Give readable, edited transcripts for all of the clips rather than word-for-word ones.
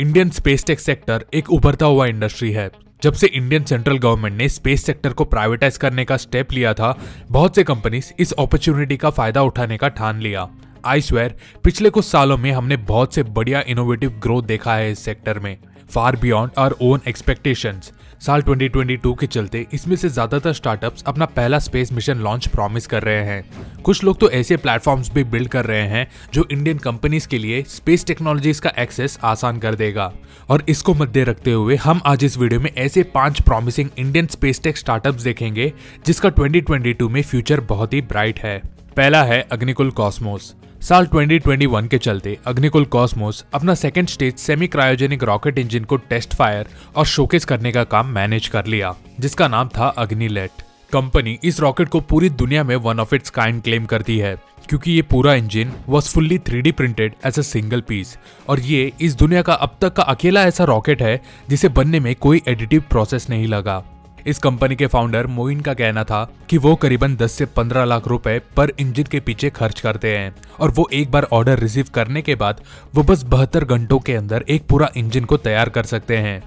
Indian space tech sector एक उभरता हुआ इंडस्ट्री है। जब से इंडियन सेंट्रल गवर्नमेंट ने स्पेस सेक्टर को प्राइवेटाइज करने का स्टेप लिया था, बहुत से कंपनीज इस अपॉर्चुनिटी का फायदा उठाने का ठान लिया। आई स्वेयर पिछले कुछ सालों में हमने बहुत से बढ़िया इनोवेटिव ग्रोथ देखा है इस सेक्टर में, far beyond our own expectations. साल 2022 के चलते इसमें से ज्यादातर स्टार्टअप्स अपना पहला स्पेस मिशन लॉन्च प्रॉमिस कर रहे हैं। कुछ लोग तो ऐसे प्लेटफॉर्म्स भी बिल्ड कर रहे हैं जो इंडियन कंपनीज के लिए स्पेस टेक्नोलॉजीज का एक्सेस आसान कर देगा। और इसको मद्दे रखते हुए हम आज इस वीडियो में ऐसे 5 promising Indian space tech startups देखेंगे जिसका 2022 में फ्यूचर बहुत ही ब्राइट है। पहला है अग्निकुल कॉस्मोस। साल 2021 के चलते अग्निकुल कॉस्मोस अपना second stage semi cryogenic rocket engine को टेस्ट फायर और शोकेस करने का काम मैनेज कर लिया, जिसका नाम था अग्निलेट। कंपनी इस रॉकेट को पूरी दुनिया में one of its kind claim करती है क्योंकि ये पूरा engine was fully 3D printed as a single piece, और ये इस दुनिया का अब तक का अकेला ऐसा रॉकेट है जिसे बनने में कोई एडिटिव प्रोसेस नहीं लगा। इस कंपनी के फाउंडर मोइन का कहना था कि वो करीबन 10 से 15 लाख रुपए पर इंजन के पीछे खर्च करते हैं, और वो एक बार ऑर्डर रिसीव करने के बाद वो बस 72 घंटों के अंदर एक पूरा इंजन को तैयार कर सकते हैं।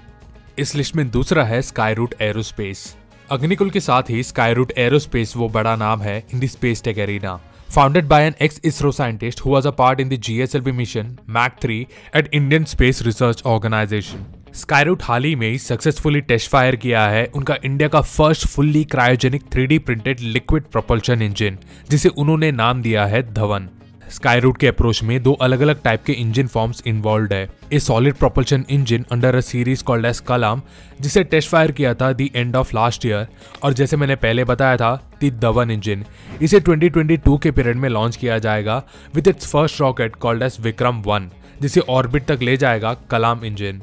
इस लिस्ट में दूसरा है स्काईरूट एरोस्पेस। अग्निकुल के साथ ही स्काईरूट एरोस्पेस वो बड़ा नाम है in the space tech arena. Founded by an ex-ISRO scientist who was a part in the GSLV mission Mach 3 at Indian Space Research Organization, Skyroot हाल ही में सक्सेसफुली टेस्ट फायर किया है उनका इंडिया का first fully cryogenic 3D printed liquid propulsion engine, जिसे उन्होंने नाम दिया है धवन। स्काईरूट के अप्रोच में 2 अलग अलग टाइप के इंजन फॉर्म्स इन्वॉल्व है। A solid propulsion engine under a series called as Kalam, जिसे टेस्ट फायर किया था the end of last year, और जैसे मैंने पहले बताया था दी धवन इंजन, इसे 2022 के पीरियड में लॉन्च किया जाएगा with its first rocket called as Vikram 1, जिसे ऑर्बिट तक ले जाएगा कलाम इंजन।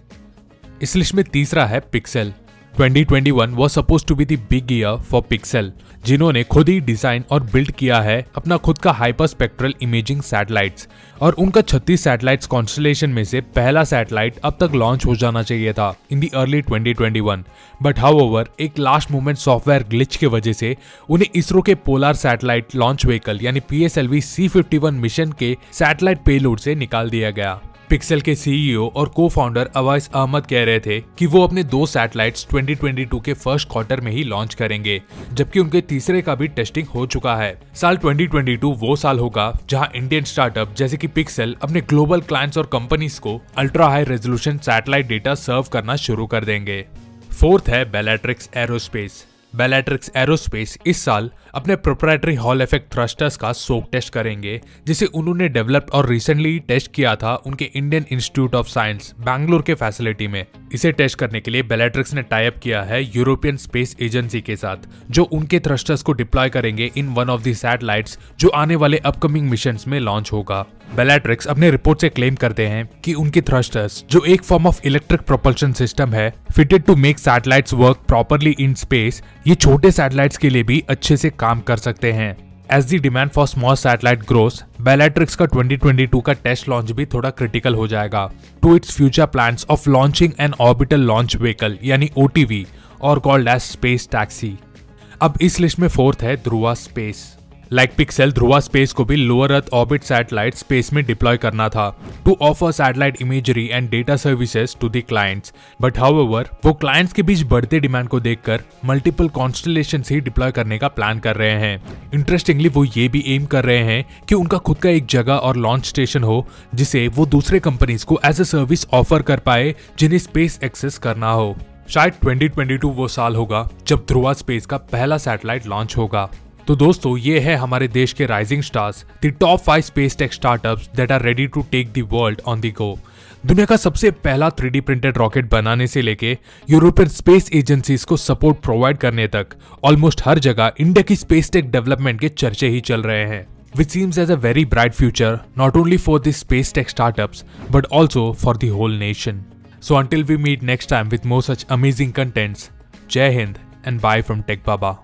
इस लिस्ट में तीसरा है Pixxel. 2021 was supposed to be the big year for Pixxel, जिन्होंने खुद ही डिजाइन और बिल्ड किया है अपना खुद का हाइपर स्पेक्ट्रल इमेजिंग सैटेलाइट्स, और उनका 36 सैटेलाइट्स कॉन्स्टलेशन में से पहला सैटेलाइट अब तक लॉन्च हो जाना चाहिए था in the early 2021, but however एक लास्ट मोमेंट सॉफ्टवेयर ग्लिच के वजह से उन्हें इसरो के पोलर सैटेलाइट लॉन्च व्हीकल यानी PSLV C-51 मिशन के सैटेलाइट पेलोड से निकाल दिया गया। पिक्सेल के सीईओ और को फाउंडर अवैस अहमद कह रहे थे कि वो अपने 2 सैटेलाइट्स 2022 के फर्स्ट क्वार्टर में ही लॉन्च करेंगे, जबकि उनके तीसरे का भी टेस्टिंग हो चुका है। साल 2022 वो साल होगा जहां इंडियन स्टार्टअप जैसे कि पिक्सेल अपने ग्लोबल क्लाइंट्स और कंपनीज को ultra high resolution satellite data serve करना शुरू कर देंगे। फोर्थ है बेलेट्रिक्स एरोस्पेस। बेलेट्रिक्स एरोस्पेस इस साल अपने प्रोप्राइटरी हॉल इफेक्ट थ्रस्टर्स का सोक टेस्ट करेंगे, जिसे उन्होंने डेवलप्ड और रिसेंटली टेस्ट किया था उनके Indian Institute of Science Bangalore के फैसिलिटी में। इसे टेस्ट करने के लिए बेलेट्रिक्स ने टाई अप किया है यूरोपियन स्पेस एजेंसी के साथ, जो उनके थ्रस्टर्स को डिप्लॉय करेंगे in one of the satellites जो आने वाले अपकमिंग मिशन में लॉन्च होगा। बेलेट्रिक्स अपने रिपोर्ट से क्लेम करते हैं कि उनके थ्रस्टर्स, जो एक form of electric propulsion system है fitted to make satellites work properly in space, ये छोटे सैटेलाइट्स के लिए भी अच्छे से काम कर सकते हैं। As the demand for small satellite grows, Bellatrix का 2022 का टेस्ट लॉन्च भी थोड़ा क्रिटिकल हो जाएगा to its future plans of launching an orbital launch vehicle यानी OTV और कॉल्ड एज स्पेस टैक्सी। अब इस लिस्ट में फोर्थ है Dhruva space. Like Pixxel, Dhruva space को भी lower earth orbit satellite space में डिप्लॉय करना था to offer satellite imagery and data services to the clients, but however वो क्लाइंट्स के बीच बढ़ते डिमांड को देखकर मल्टीपल कॉन्स्टलेशंस ही डिप्लॉय करने का प्लान कर रहे हैं। इंटरेस्टिंगली वो ये भी एम कर रहे हैं कि उनका खुद का एक जगह और लॉन्च स्टेशन हो जिसे वो दूसरे कंपनीज को एज अ सर्विस ऑफर कर पाए जिन्हें स्पेस एक्सेस करना हो। शायद 2022 वो साल होगा जब ध्रुवा स्पेस का पहला सैटेलाइट लॉन्च होगा। तो दोस्तों, ये है हमारे देश के rising stars, the top 5 space tech startups that are ready to take the world on the go. दुनिया का सबसे पहला 3D प्रिंटेड रॉकेट बनाने से लेके यूरोपियन स्पेस एजेंसीज को सपोर्ट प्रोवाइड करने तक ऑलमोस्ट हर जगह इंडिया की स्पेस टेक डेवलपमेंट के चर्चे ही चल रहे हैं, which seems as a very bright future not only for the space tech startups but also for the whole nation. So until we meet next time with more such amazing contents, जय Hind and bye from tech Baba.